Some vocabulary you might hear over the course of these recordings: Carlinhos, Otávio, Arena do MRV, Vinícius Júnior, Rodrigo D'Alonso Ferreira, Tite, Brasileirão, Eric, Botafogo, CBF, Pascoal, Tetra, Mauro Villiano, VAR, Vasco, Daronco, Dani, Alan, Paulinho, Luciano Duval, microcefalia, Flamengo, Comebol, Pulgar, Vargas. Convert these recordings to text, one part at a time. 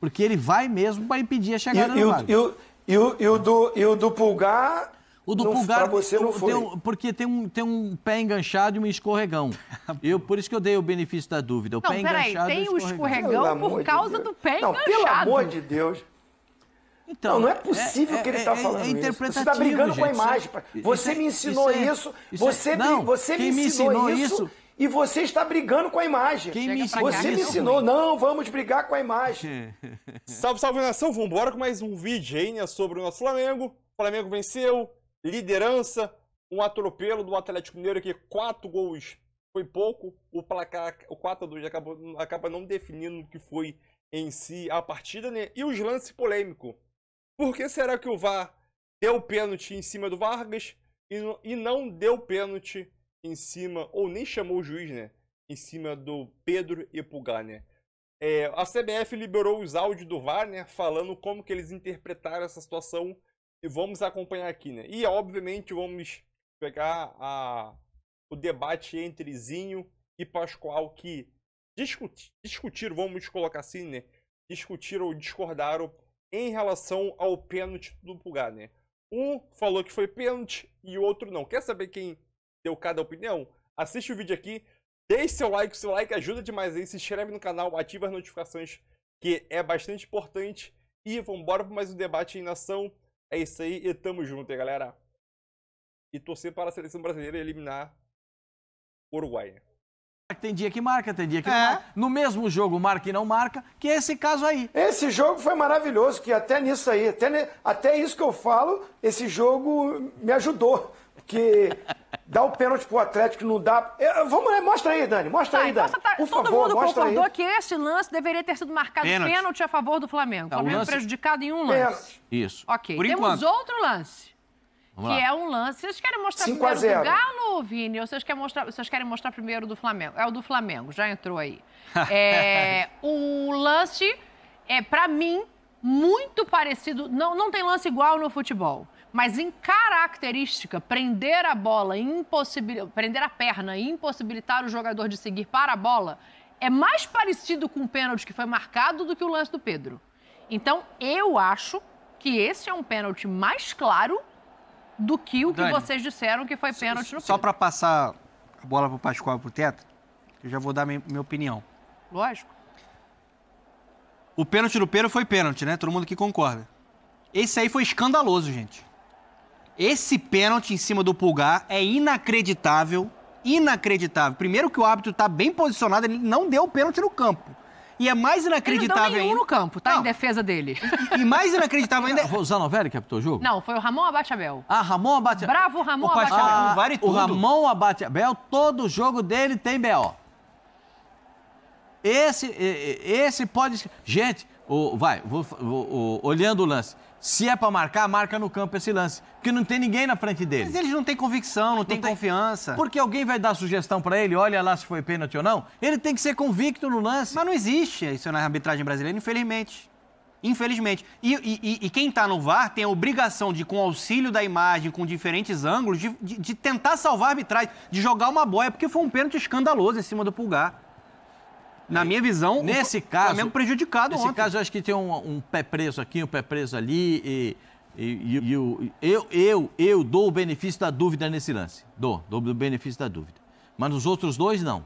Porque ele vai mesmo para impedir a chegada do Vargas. E o do Pulgar... O do Pulgar, você não foi. Porque tem um pé enganchado e um escorregão. Por isso que eu dei o benefício da dúvida. O pé enganchado tem o escorregão por causa do pé enganchado. Pelo amor de Deus. Então, não é possível que ele está falando isso. Você está brigando, gente, com a imagem. Você me ensinou isso. Você me ensinou isso. E você está brigando com a imagem. Você me ensinou, não, vamos brigar com a imagem. Salve, salve, nação. Vamos embora com mais um vídeo aí, né, sobre o nosso Flamengo. O Flamengo venceu, liderança, um atropelo do Atlético Mineiro, que 4 gols foi pouco. O placar, o 4-2, acaba não definindo o que foi em si a partida, né? E os lances polêmicos. Por que será que o VAR deu pênalti em cima do Vargas e não deu pênalti em cima, ou nem chamou o juiz, né, em cima do Pedro e Pugá, né? A CBF liberou os áudios do VAR, né, falando como que eles interpretaram essa situação, e vamos acompanhar aqui, né? E obviamente vamos pegar o debate entre Zinho e Pascoal, que discutiram, vamos colocar assim, né? Discutiram ou discordaram em relação ao pênalti do Pulgar, né? Um falou que foi pênalti e o outro não. Quer saber quem deu cada opinião? Assiste o vídeo aqui, deixe seu like ajuda demais aí, se inscreve no canal, ativa as notificações, que é bastante importante. E vamos embora para mais um debate em nação. É isso aí, e tamo junto, hein, galera. E torcer para a seleção brasileira eliminar o Uruguai. Tem dia que marca, tem dia que não marca. No mesmo jogo marca e não marca, que é esse caso aí. Esse jogo foi maravilhoso, que até nisso aí, até isso que eu falo, esse jogo me ajudou. Porque dá o pênalti pro Atlético, não dá... Vamos, mostra aí, Dani, mostra aí, Dani. Por favor, mostra aí. Todo mundo concordou que esse lance deveria ter sido marcado pênalti a favor do Flamengo. Tá, o Flamengo lance... prejudicado em um lance. Isso. Ok, por temos enquanto. Outro lance, vamos que lá. É um lance... Vocês querem mostrar primeiro do Galo, Vini? Ou vocês querem mostrar primeiro do Flamengo? É o do Flamengo, já entrou aí. O lance é, pra mim, muito parecido... Não tem lance igual no futebol. Mas em característica, prender a bola, prender a perna e impossibilitar o jogador de seguir para a bola é mais parecido com o pênalti que foi marcado do que o lance do Pedro. Então, eu acho que esse é um pênalti mais claro do que o que Dani, vocês disseram que foi pênalti no Pedro. Só para passar a bola para o Pascoal e para o Tetra, eu já vou dar minha opinião. Lógico. O pênalti do Pedro foi pênalti, né? Todo mundo aqui concorda. Esse aí foi escandaloso, gente. Esse pênalti em cima do Pulgar é inacreditável, inacreditável. Primeiro que o árbitro está bem posicionado, ele não deu o pênalti no campo. E é mais inacreditável ainda... Ele não deu nenhum no campo, tá? Não. Em defesa dele. E mais inacreditável ainda... O Zanovelli captou o jogo? Não, foi o Ramon Abatti Abel. Ah, Ramon Abatti Abel. Bravo, Ramon Abatti Abel. O Ramon Abatti Abel, todo jogo dele tem B.O. Esse pode... Gente, olhando o lance... Se é pra marcar, marca no campo esse lance. Porque não tem ninguém na frente dele. Mas eles não têm convicção, não tem confiança. Porque alguém vai dar sugestão pra ele, olha lá se foi pênalti ou não. Ele tem que ser convicto no lance. Mas não existe isso na arbitragem brasileira, infelizmente. Infelizmente. E quem tá no VAR tem a obrigação de, com o auxílio da imagem, com diferentes ângulos, de tentar salvar a arbitragem, de jogar uma boia, porque foi um pênalti escandaloso em cima do Pulgar. Na minha visão, nesse caso, o Flamengo prejudicado ontem. Nesse caso, eu acho que tem um pé preso aqui, um pé preso ali. Eu dou o benefício da dúvida nesse lance. Dou o benefício da dúvida. Mas nos outros dois, não.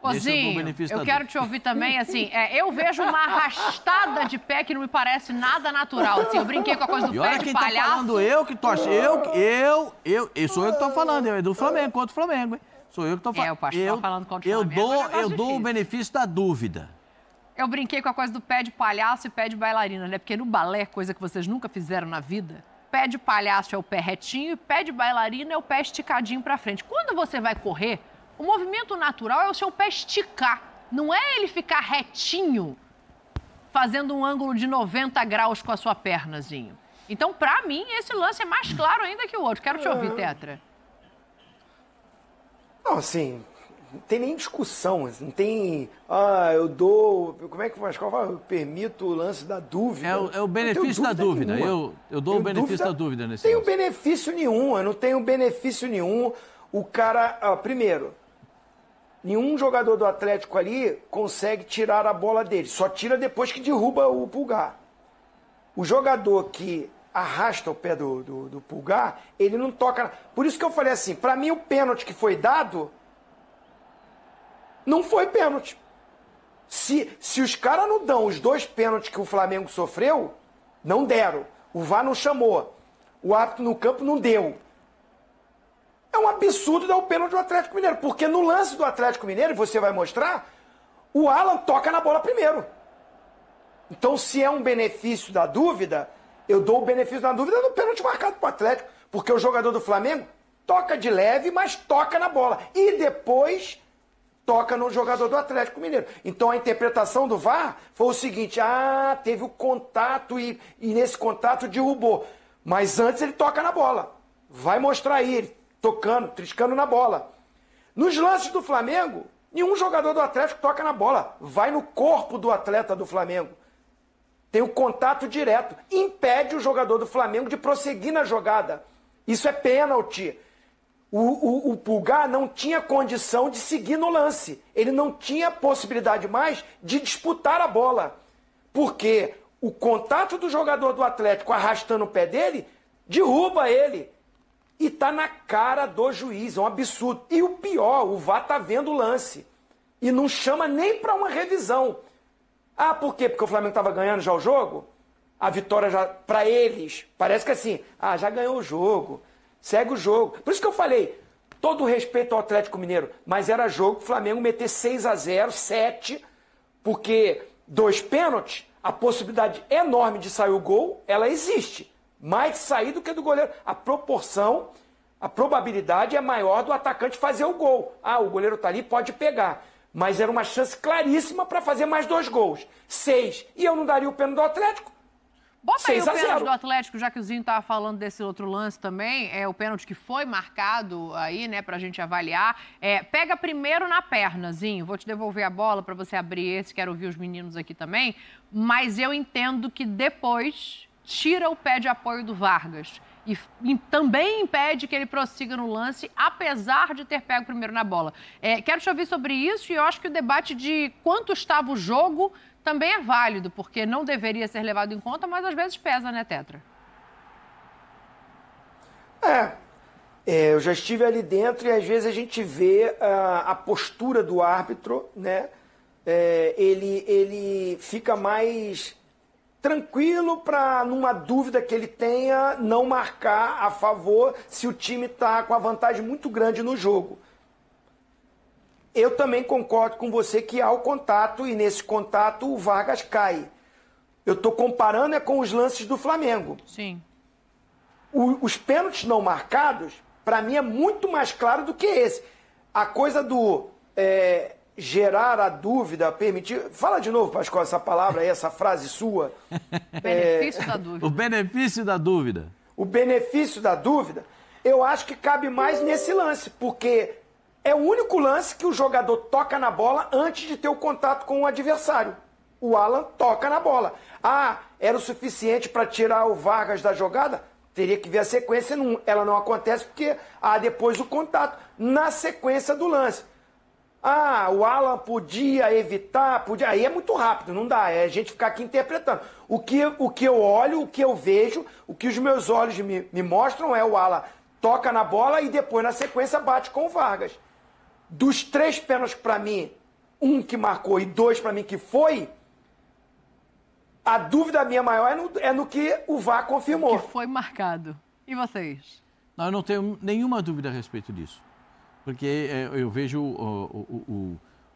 Ô, Zinho, eu quero te ouvir também, assim, eu vejo uma arrastada de pé que não me parece nada natural, assim, eu brinquei com a coisa do pé de palhaço. E olha quem tá falando, eu que tô achando, sou eu que tô falando, é do Flamengo, contra o Flamengo, hein? Sou eu que tô falando. É, o pastor tá falando contra o Flamengo. Eu dou o benefício da dúvida. Eu brinquei com a coisa do pé de palhaço e pé de bailarina, né? Porque no balé, coisa que vocês nunca fizeram na vida, pé de palhaço é o pé retinho e pé de bailarina é o pé esticadinho pra frente. Quando você vai correr, o movimento natural é o seu pé esticar. Não é ele ficar retinho, fazendo um ângulo de 90 graus com a sua pernazinho. Então, pra mim, esse lance é mais claro ainda que o outro. Quero te ouvir, Tetra. Não, assim, não tem nem discussão, não tem... eu dou... Como é que o Pascoal fala? Eu permito o lance da dúvida. É o benefício da dúvida. Eu dou o benefício da dúvida nesse caso. Não tenho benefício nenhum, eu não tenho benefício nenhum. O cara... primeiro, Nenhum jogador do Atlético ali consegue tirar a bola dele. Só tira depois que derruba o Pulgar. O jogador que arrasta o pé do Pulgar, ele não toca. Por isso que eu falei assim, pra mim o pênalti que foi dado não foi pênalti. Se os caras não dão os dois pênaltis que o Flamengo sofreu, não deram. O VAR não chamou. O árbitro no campo não deu. É um absurdo dar o pênalti do Atlético Mineiro, porque no lance do Atlético Mineiro, você vai mostrar, o Alan toca na bola primeiro. Então, se é um benefício da dúvida, eu dou o benefício da dúvida no pênalti marcado pro Atlético, porque o jogador do Flamengo toca de leve, mas toca na bola. E depois toca no jogador do Atlético Mineiro. Então, a interpretação do VAR foi o seguinte, teve o contato e nesse contato derrubou. Mas antes ele toca na bola. Vai mostrar aí, ele tocando, triscando na bola. Nos lances do Flamengo, nenhum jogador do Atlético toca na bola. Vai no corpo do atleta do Flamengo. Tem o contato direto. Impede o jogador do Flamengo de prosseguir na jogada. Isso é pênalti. O Pulgar não tinha condição de seguir no lance. Ele não tinha possibilidade mais de disputar a bola. Porque o contato do jogador do Atlético arrastando o pé dele, derruba ele. E tá na cara do juiz, é um absurdo. E o pior, o VAR tá vendo o lance. E não chama nem para uma revisão. Ah, por quê? Porque o Flamengo tava ganhando já o jogo? A vitória já, para eles, parece que assim, já ganhou o jogo, segue o jogo. Por isso que eu falei, todo respeito ao Atlético Mineiro, mas era jogo o Flamengo meter 6-0, 7, porque dois pênaltis, a possibilidade enorme de sair o gol, ela existe. Mais de sair do que do goleiro. A proporção, a probabilidade é maior do atacante fazer o gol. O goleiro tá ali, pode pegar. Mas era uma chance claríssima para fazer mais dois gols. 6. E eu não daria o pênalti do Atlético. Bota aí o pênalti do Atlético, já que o Zinho estava falando desse outro lance também, o pênalti que foi marcado aí, né, pra gente avaliar. Pega primeiro na perna, Zinho, vou te devolver a bola para você abrir esse, quero ouvir os meninos aqui também, mas eu entendo que depois tira o pé de apoio do Vargas e também impede que ele prossiga no lance, apesar de ter pego primeiro na bola. Quero te ouvir sobre isso e eu acho que o debate de quanto estava o jogo também é válido, porque não deveria ser levado em conta, mas às vezes pesa, né, Tetra? Eu já estive ali dentro e às vezes a gente vê a postura do árbitro, né? Ele fica mais tranquilo para, numa dúvida que ele tenha, não marcar a favor se o time está com a vantagem muito grande no jogo. Eu também concordo com você que há o contato e nesse contato o Vargas cai. Eu estou comparando com os lances do Flamengo. Sim. Os pênaltis não marcados, para mim, é muito mais claro do que esse. A coisa do gerar a dúvida, permitir... Fala de novo, Pascoal, essa palavra aí, essa frase sua. Benefício da dúvida. O benefício da dúvida. O benefício da dúvida, eu acho que cabe mais nesse lance, porque é o único lance que o jogador toca na bola antes de ter o contato com o adversário. O Alan toca na bola. Era o suficiente para tirar o Vargas da jogada? Teria que ver a sequência. Ela não acontece porque há depois o contato na sequência do lance. O Alan podia evitar, podia... Aí é muito rápido, não dá. É a gente ficar aqui interpretando. O que eu olho, o que eu vejo, o que os meus olhos me mostram é o Alan toca na bola e depois, na sequência, bate com o Vargas. Dos 3 pênaltis para mim, 1 que marcou e 2 para mim que foi, a dúvida minha maior é no que o VAR confirmou. Que foi marcado. E vocês? Não, eu não tenho nenhuma dúvida a respeito disso. Porque eu vejo o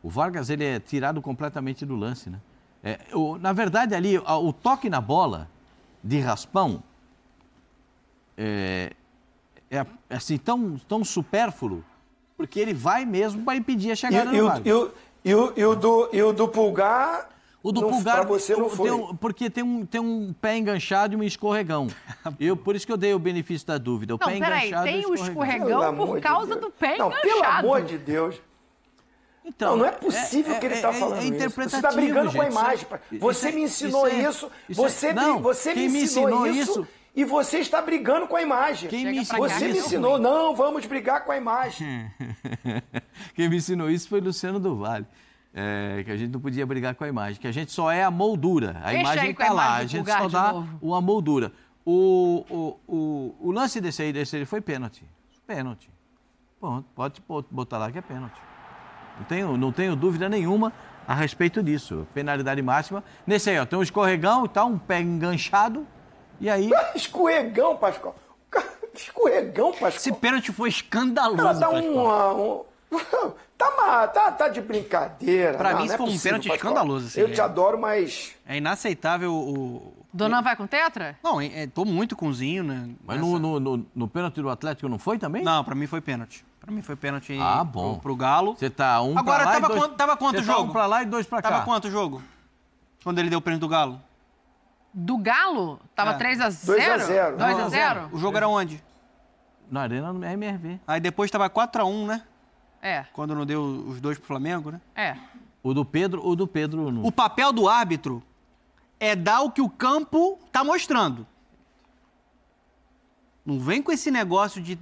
Vargas, ele é tirado completamente do lance, né? Na verdade, ali, o toque na bola de raspão é assim, tão supérfluo, porque ele vai mesmo para impedir a chegada do Vargas. E o do Pulgar, para você não foi. Porque tem um pé enganchado e um escorregão. Por isso que eu dei o benefício da dúvida. O pé enganchado e o escorregão por causa do pé enganchado. Pelo amor de Deus. Então, não é possível que ele está falando isso. Você está brigando, gente, com a imagem. Você me ensinou isso. Você me ensinou isso. E você está brigando com a imagem. Quem me ensinou? Você me ensinou, não, vamos brigar com a imagem. Quem me ensinou isso foi Luciano Duval. É, que a gente não podia brigar com a imagem, que a gente só é a moldura. A imagem está lá, a gente só dá uma moldura. O lance desse aí foi pênalti. Pênalti. Pronto, pode botar lá que é pênalti. Não tenho dúvida nenhuma a respeito disso. Penalidade máxima. Nesse aí, ó, tem um escorregão e tal, um pé enganchado. E aí... Escorregão, Pascoal. Escorregão, Pascoal. Esse pênalti foi escandaloso, Pascoal. Tá de brincadeira. Pra mim, isso foi um pênalti escandaloso. Assim, eu te adoro, mas... É inaceitável o... Donan vai com Tetra? Não, tô muito com o Zinho, né? Mas no pênalti do Atlético não foi também? Não, pra mim foi pênalti. Pra mim foi pênalti pro Galo. Você tá um agora, pra lá e dois... Agora tava quanto o jogo? Tá um pra lá e dois pra cá. Tava quanto o jogo? Quando ele deu o pênalti do Galo? Do Galo? Tava 3-0? 2-0? O jogo era onde? Na Arena do MRV. Aí depois tava 4-1, né? É. Quando não deu os dois pro Flamengo, né? É. O do Pedro... Não. O papel do árbitro é dar o que o campo tá mostrando. Não vem com esse negócio de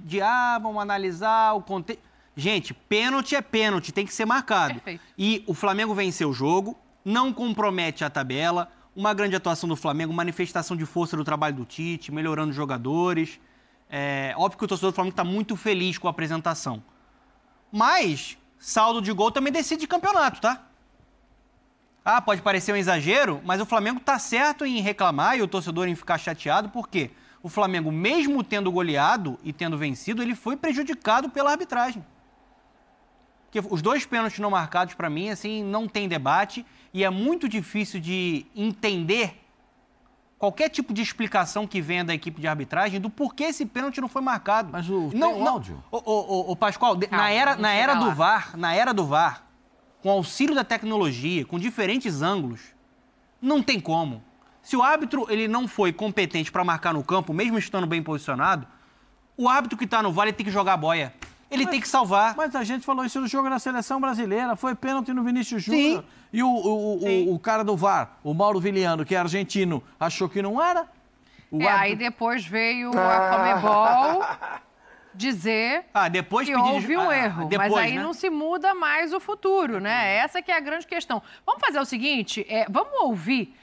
vamos analisar o contexto. Gente, pênalti é pênalti, tem que ser marcado. Perfeito. E o Flamengo venceu o jogo, não compromete a tabela, uma grande atuação do Flamengo, manifestação de força do trabalho do Tite, melhorando os jogadores. É, óbvio que o torcedor do Flamengo tá muito feliz com a apresentação. Mas saldo de gol também decide campeonato, tá? Ah, pode parecer um exagero, mas o Flamengo tá certo em reclamar e o torcedor em ficar chateado, por quê? O Flamengo, mesmo tendo goleado e tendo vencido, ele foi prejudicado pela arbitragem. Porque os dois pênaltis não marcados, para mim, assim, não tem debate e é muito difícil de entender qualquer tipo de explicação que venha da equipe de arbitragem do porquê esse pênalti não foi marcado. Mas tem um áudio. O Pascoal, na era do VAR, com auxílio da tecnologia, com diferentes ângulos, não tem como. Se o árbitro ele não foi competente para marcar no campo, mesmo estando bem posicionado, o árbitro que está no VAR tem que jogar a boia. Ele tem que salvar. Mas a gente falou isso no jogo da Seleção Brasileira. Foi pênalti no Vinícius Júnior. E o cara do VAR, o Mauro Villiano, que é argentino, achou que não era. Aí depois veio a Comebol dizer que houve um erro. Depois, mas aí não se muda mais o futuro, né? Essa que é a grande questão. Vamos fazer o seguinte, vamos ouvir...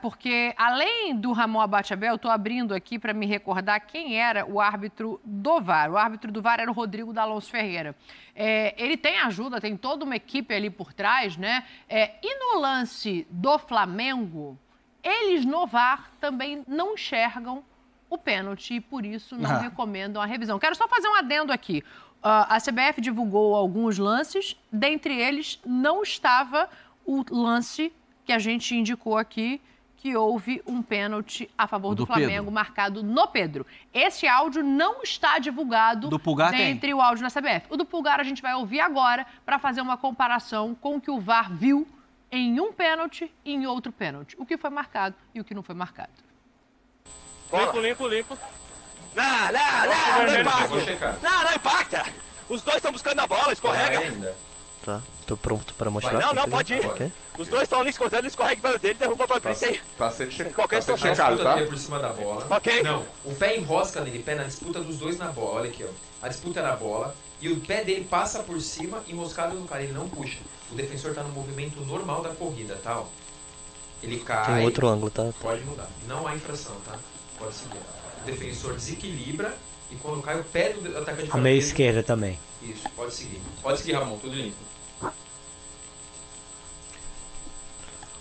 Porque, além do Ramon Abatti Abel, estou abrindo aqui para me recordar quem era o árbitro do VAR. O árbitro do VAR era o Rodrigo D'Alonso Ferreira. Ele tem ajuda, tem toda uma equipe ali por trás, né? E no lance do Flamengo, eles no VAR também não enxergam o pênalti e, por isso, não recomendam a revisão. Quero só fazer um adendo aqui. A CBF divulgou alguns lances, dentre eles não estava o lance que a gente indicou aqui, que houve um pênalti a favor do Flamengo marcado no Pedro. Esse áudio não está divulgado entre o áudio da CBF. O do Pulgar a gente vai ouvir agora para fazer uma comparação com o que o VAR viu em um pênalti e em outro pênalti. O que foi marcado e o que não foi marcado. Limpo. Não impacta. Não impacta. Os dois estão buscando a bola, escorrega. Tá, tô pronto para mostrar. Não, pode ir. Okay. Os dois estão ali escorregando, ele escorrega para o dele, derruba a bola pra ele. Tá sendo checado, tá? Por cima da bola. Ok. Não, o pé enrosca nele, pé na disputa dos dois na bola. Olha aqui, ó. A disputa é na bola e o pé dele passa por cima, enroscado no cara, ele não puxa. O defensor tá no movimento normal da corrida, tá? Ó. Ele cai. Tem outro ângulo, tá? Pode mudar. Não há infração, tá? Pode seguir. O defensor desequilibra e quando cai o pé do atacante... A meia esquerda também. Isso, pode seguir. Pode seguir, Ramon, tudo limpo.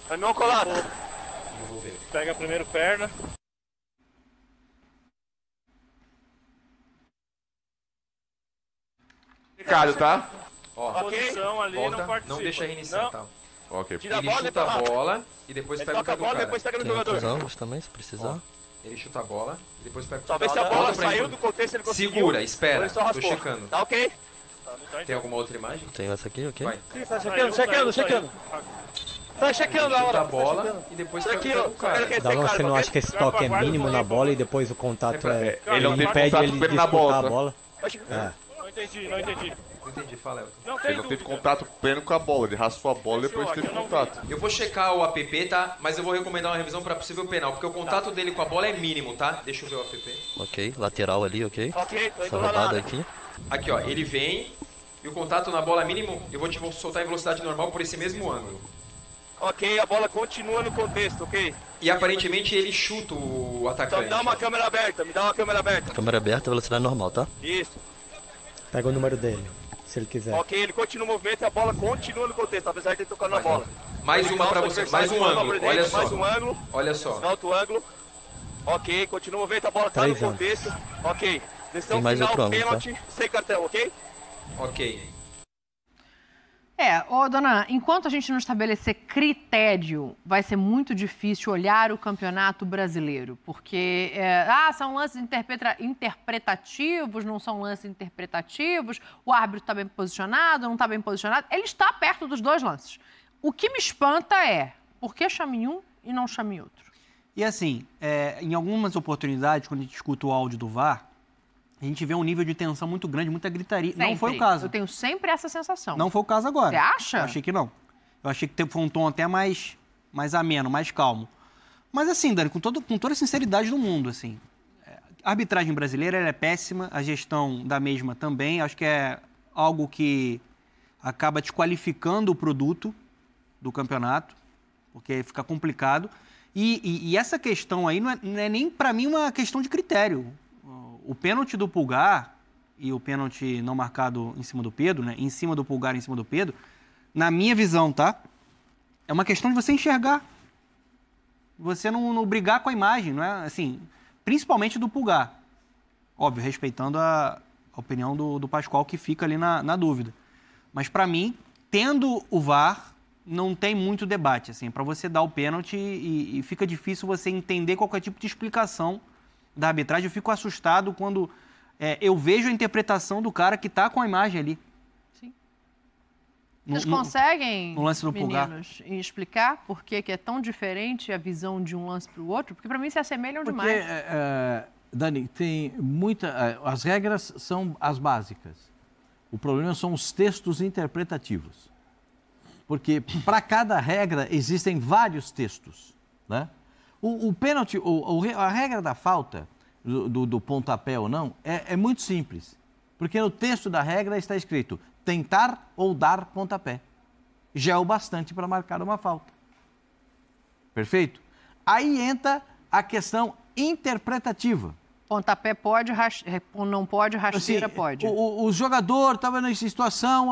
É não colado. Pega a primeira perna. Ricardo, tá? Ó, posição ali, volta, não participa. Não deixa reiniciar, tá? Ok. Tira ele a bola, chuta a bola e depois pega o pé do cara. Depois pega no jogador. Tem outros também, se precisar. Ó, ele chuta a bola e depois pega o pé do cara. Talvez se a bola saiu do contexto ele conseguiu. Segura, espera, tô checando. Tá ok? Tem alguma outra imagem? Tem essa aqui, ok? Vai. Tá checando. Tá checando a hora. Bola e depois aqui, ó. Dalon, você não acha que esse toque é mínimo na bola e depois o contato é... Ele não pede ele disputar a bola. É. Não entendi, fala, Elton. Ele não teve contato pleno com a bola, ele raspou a bola e depois teve contato. Eu vou checar o app, tá? Mas eu vou recomendar uma revisão pra possível penal, porque o contato dele com a bola é mínimo, tá? Deixa eu ver o app. Ok, lateral ali, ok. Ok, tô indo lá. Aqui, ó, ele vem e o contato na bola é mínimo, eu vou soltar em velocidade normal por esse mesmo ângulo. Ok, a bola continua no contexto, ok. E aparentemente ele chuta o atacante. Então me dá uma câmera aberta, Câmera aberta, velocidade normal, tá? Isso. Pega o número dele, se ele quiser. Ok, ele continua o movimento e a bola continua no contexto, apesar de ele tocar na bola. Mais uma pra você, mais um ângulo, olha só. Alto ângulo. Ok, continua o movimento, a bola tá no contexto. Ok, decisão final, pênalti, sem cartão, ok? Ok. Ô dona, enquanto a gente não estabelecer critério, vai ser muito difícil olhar o campeonato brasileiro, porque são lances interpretativos, não são lances interpretativos, o árbitro está bem posicionado, não está bem posicionado, ele está perto dos dois lances. O que me espanta é, por que chama em um e não chama em outro? E assim, em algumas oportunidades, quando a gente escuta o áudio do VAR, a gente vê um nível de tensão muito grande, muita gritaria. Sempre. Não foi o caso. Eu tenho sempre essa sensação. Não foi o caso agora. Você acha? Eu achei que não. Eu achei que foi um tom até mais ameno, mais calmo. Mas assim, Dani, com toda a sinceridade do mundo, assim, a arbitragem brasileira ela é péssima, a gestão da mesma também. Acho que é algo que acaba desqualificando o produto do campeonato, porque fica complicado. E essa questão aí não é nem, para mim, uma questão de critério. O pênalti do Pulgar e o pênalti não marcado em cima do Pedro, né? Em cima do Pulgar e em cima do Pedro, na minha visão, tá? É uma questão de você enxergar. Você não brigar com a imagem, não é? Assim, principalmente do Pulgar. Óbvio, respeitando a opinião do Pascoal, que fica ali na dúvida. Mas, para mim, tendo o VAR, não tem muito debate, assim. Para você dar o pênalti e fica difícil você entender qualquer tipo de explicação da arbitragem. Eu fico assustado quando eu vejo a interpretação do cara que tá com a imagem ali. Sim. Vocês conseguem, meninos, explicar por que é tão diferente a visão de um lance para o outro? Porque para mim se assemelham demais. Dani, tem muita... As regras são as básicas. O problema são os textos interpretativos. Porque para cada regra existem vários textos, né? O pênalti, a regra da falta, do pontapé ou não, é muito simples. Porque no texto da regra está escrito tentar ou dar pontapé. Já é o bastante para marcar uma falta. Perfeito? Aí entra a questão interpretativa. Pontapé pode, não pode, rasteira assim, pode. O jogador estava nessa situação,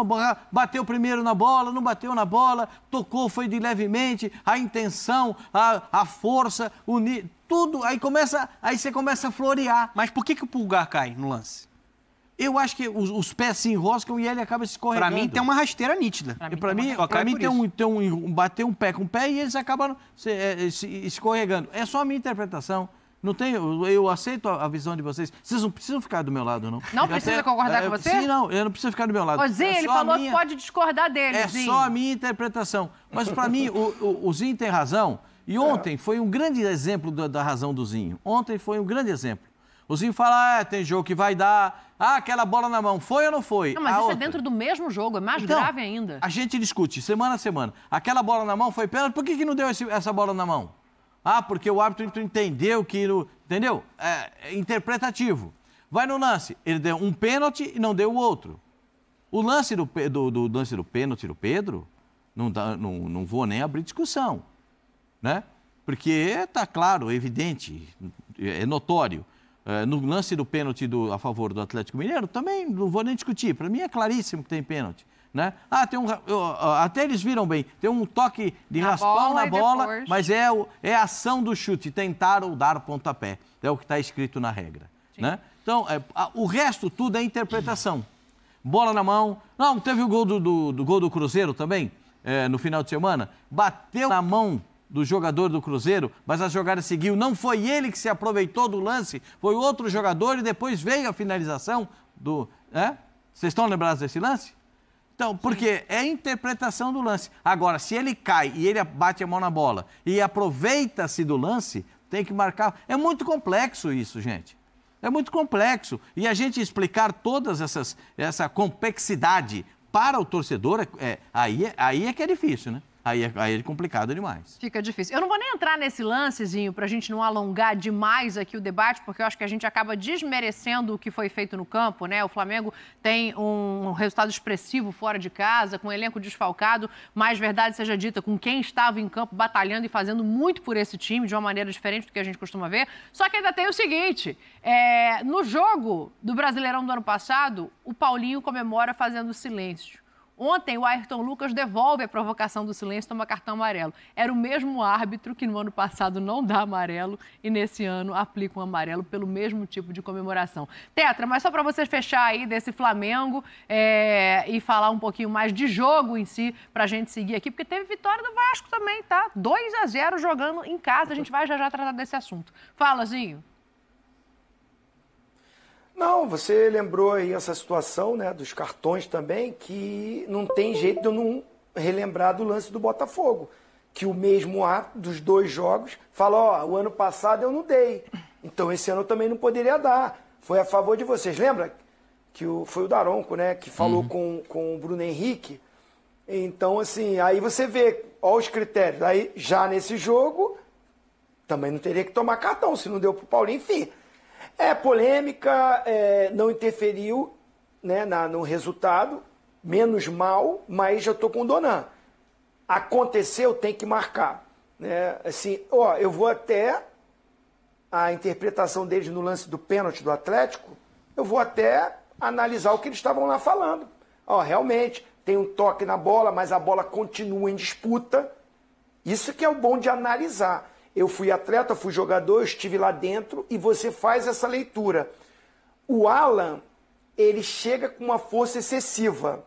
bateu primeiro na bola, não bateu na bola, tocou, foi de levemente, a intenção, a força, tudo. Aí você começa a florear. Mas por que o Pulgar cai no lance? Eu acho que os pés se enroscam e ele acaba se escorregando. Para mim tem uma rasteira nítida. Para mim tem um bater um pé com o pé e eles acabam se escorregando. É só a minha interpretação. Não tenho, eu aceito a visão de vocês. Vocês não precisam ficar do meu lado, não. Não precisa concordar com você? Sim, não. Eu não preciso ficar do meu lado. Ô, Zinho, ele falou que pode discordar dele, Zinho. Só a minha interpretação. Mas, para mim, o Zinho tem razão. E ontem foi um grande exemplo da razão do Zinho. Ontem foi um grande exemplo. O Zinho fala, tem jogo que vai dar. Aquela bola na mão, foi ou não foi? Não, mas isso é dentro do mesmo jogo, é mais grave ainda. A gente discute, semana a semana. Aquela bola na mão foi pênalti, por que não deu essa bola na mão? Porque o árbitro entendeu que... Entendeu? É interpretativo. Vai no lance. Ele deu um pênalti e não deu o outro. O lance do pênalti do Pedro, não vou nem abrir discussão. Né? Porque está claro, evidente, é notório. No lance do pênalti a favor do Atlético Mineiro, também não vou nem discutir. Para mim é claríssimo que tem pênalti. Né? Até eles viram bem. Tem um toque de raspão na bola, depois... mas é a ação do chute, tentar ou dar pontapé. É o que está escrito na regra. Né? Então, o resto tudo é interpretação. Bola na mão. Não, teve o gol do Cruzeiro também, no final de semana. Bateu na mão do jogador do Cruzeiro, mas a jogada seguiu. Não foi ele que se aproveitou do lance, foi outro jogador e depois veio a finalização do... Vocês estão lembrados desse lance? Então, porque é a interpretação do lance. Agora, se ele cai e ele bate a mão na bola e aproveita-se do lance, tem que marcar. É muito complexo isso, gente. É muito complexo. E a gente explicar todas essa complexidade para o torcedor, aí é que é difícil, né? Aí é complicado demais. Fica difícil. Eu não vou nem entrar nesse lancezinho para a gente não alongar demais aqui o debate, porque eu acho que a gente acaba desmerecendo o que foi feito no campo, né? O Flamengo tem um resultado expressivo fora de casa, com o elenco desfalcado, mas verdade seja dita, com quem estava em campo batalhando e fazendo muito por esse time, de uma maneira diferente do que a gente costuma ver. Só que ainda tem o seguinte, no jogo do Brasileirão do ano passado, o Paulinho comemora fazendo silêncio. Ontem, o Ayrton Lucas devolve a provocação do silêncio e toma cartão amarelo. Era o mesmo árbitro que no ano passado não dá amarelo e nesse ano aplica um amarelo pelo mesmo tipo de comemoração. Tetra, mas só para você fechar aí desse Flamengo e falar um pouquinho mais de jogo em si, para a gente seguir aqui, porque teve vitória do Vasco também, tá? 2-0 jogando em casa, a gente vai já tratar desse assunto. Fala, Zinho. Não, você lembrou aí essa situação, né, dos cartões também, que não tem jeito de eu não relembrar do lance do Botafogo, que o mesmo árbitro dos dois jogos fala, ó, o ano passado eu não dei, então esse ano eu também não poderia dar, foi a favor de vocês. Lembra que foi o Daronco, né, que falou com o Bruno Henrique? Então, assim, aí você vê, ó, os critérios. Aí, já nesse jogo, também não teria que tomar cartão, se não deu pro Paulinho, enfim... É polêmica, não interferiu, né, no resultado, menos mal, mas eu estou condonando. Aconteceu, tem que marcar. Né? Assim, ó, eu vou até a interpretação deles no lance do pênalti do Atlético, eu vou até analisar o que eles estavam lá falando. Ó, realmente, tem um toque na bola, mas a bola continua em disputa. Isso que é o bom de analisar. Eu fui atleta, fui jogador, eu estive lá dentro e você faz essa leitura. O Alan, ele chega com uma força excessiva.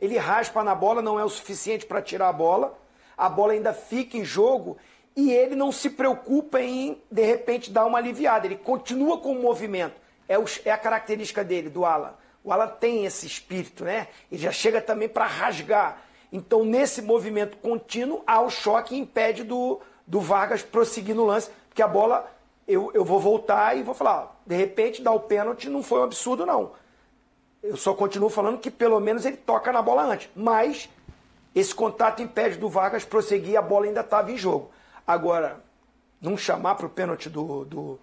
Ele raspa na bola, não é o suficiente para tirar a bola ainda fica em jogo e ele não se preocupa em, de repente, dar uma aliviada. Ele continua com o movimento. É a característica dele, do Alan. O Alan tem esse espírito, né? Ele já chega também para rasgar. Então, nesse movimento contínuo, há o choque e impede do Vargas prosseguir no lance, porque a bola, eu vou voltar e vou falar, de repente, dar o pênalti não foi um absurdo, não. Eu só continuo falando que, pelo menos, ele toca na bola antes. Mas, esse contato impede do Vargas prosseguir, a bola ainda estava em jogo. Agora, não chamar para o pênalti do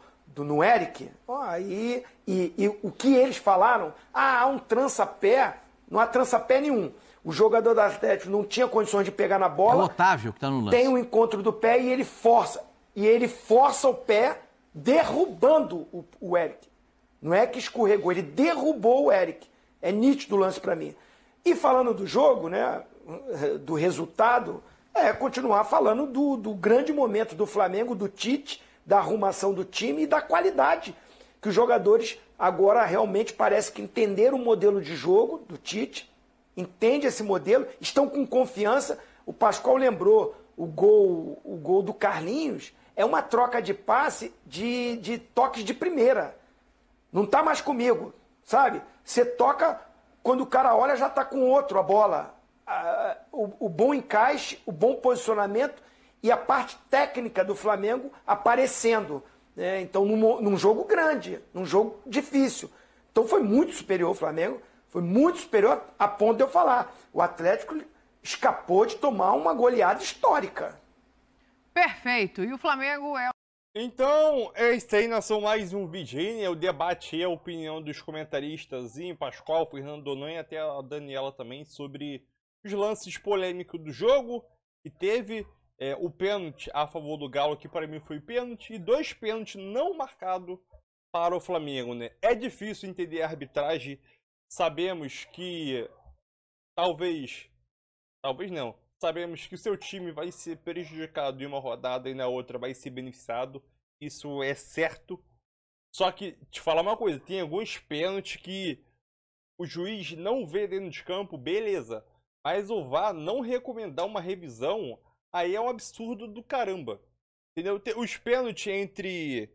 Eric, aí... E o que eles falaram? Ah, há um trança-pé, não há trança-pé nenhum. O jogador do Atlético não tinha condições de pegar na bola. É o Otávio que está no lance. Tem um encontro do pé e ele força. E ele força o pé derrubando o Eric. Não é que escorregou, ele derrubou o Eric. É nítido o lance para mim. E falando do jogo, né, do resultado, continuar falando do grande momento do Flamengo, do Tite, da arrumação do time e da qualidade. Que os jogadores agora realmente parece que entenderam o modelo de jogo do Tite. Entende esse modelo, estão com confiança. O Pascoal lembrou, o gol do Carlinhos é uma troca de passe de toques de primeira. Não está mais comigo, sabe? Você toca, quando o cara olha, já está com outro a bola. O bom encaixe, o bom posicionamento e a parte técnica do Flamengo aparecendo. Né? Então, num jogo grande, num jogo difícil. Então, foi muito superior o Flamengo. Foi muito superior a ponto de eu falar. O Atlético escapou de tomar uma goleada histórica. Perfeito. E o Flamengo é... Então, é isso aí, nação, mais um Virgínia. O debate e a opinião dos comentaristas Pascoal, Fernando Donon e até a Daniela também sobre os lances polêmicos do jogo. E teve o pênalti a favor do Galo, que para mim foi pênalti. E 2 pênaltis não marcados para o Flamengo, né? É difícil entender a arbitragem. Sabemos que talvez não. Sabemos que o seu time vai ser prejudicado em uma rodada e na outra vai ser beneficiado. Isso é certo. Só que, te falar uma coisa, tem alguns pênaltis que o juiz não vê dentro de campo, beleza. Mas o VAR não recomendar uma revisão, aí é um absurdo do caramba. Entendeu? Os pênaltis entre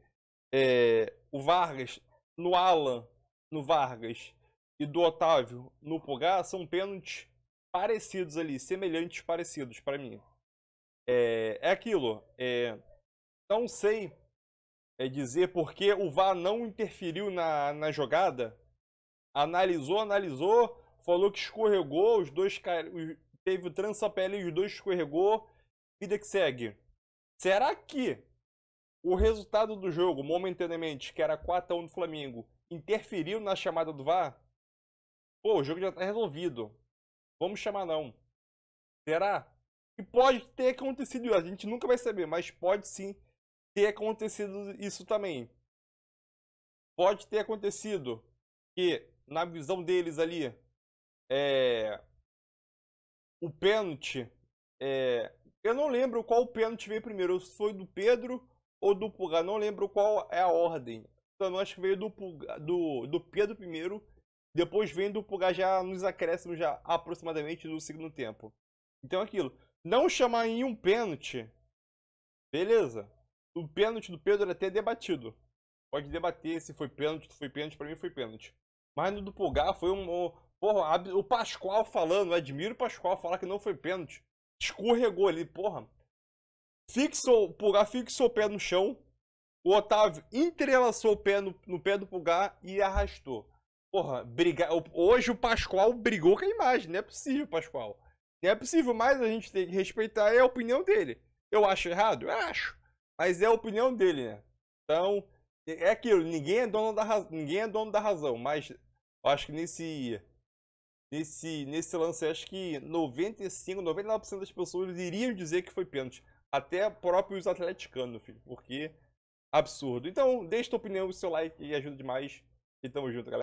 o Vargas, no Alan, no Vargas... e do Otávio no Pugá são pênaltis parecidos ali, semelhantes, parecidos para mim. Não sei é dizer porque o VAR não interferiu na jogada. Analisou, falou que escorregou, os dois teve o trança-pele e os dois escorregou, vida que segue. Será que o resultado do jogo, momentaneamente, que era 4-1 do Flamengo, interferiu na chamada do VAR? Pô, o jogo já tá resolvido. Vamos chamar não. Será? E pode ter acontecido isso. A gente nunca vai saber, mas pode sim ter acontecido isso também. Pode ter acontecido que, na visão deles ali, o pênalti... eu não lembro qual pênalti veio primeiro. Se foi do Pedro ou do Pulgar. Não lembro qual é a ordem. Então, eu acho que veio do Pedro primeiro. Depois vem do Pugá já nos acréscimos, já aproximadamente do segundo tempo. Então aquilo. Não chamar em um pênalti. Beleza. O pênalti do Pedro era até debatido. Pode debater se foi pênalti, se foi pênalti. Pra mim foi pênalti. Mas no do Pugá foi um... Porra, o Pascoal falando. Eu admiro o Pascoal falar que não foi pênalti. Escorregou ali, porra. O Pugá fixou o pé no chão. O Otávio entrelaçou o pé no pé do Pugá e arrastou. Porra, brigar. Hoje o Pascoal brigou com a imagem. Não é possível, Pascoal. Não é possível, mas a gente tem que respeitar a opinião dele. Eu acho errado? Eu acho. Mas é a opinião dele, né? Então, é aquilo. Ninguém é dono da razão. Ninguém é dono da razão. Mas eu acho que nesse lance, acho que 95, 99% das pessoas iriam dizer que foi pênalti. Até próprios atleticanos, filho. Porque absurdo. Então, deixa a tua opinião, o seu like e ajuda demais. E tamo junto, galera.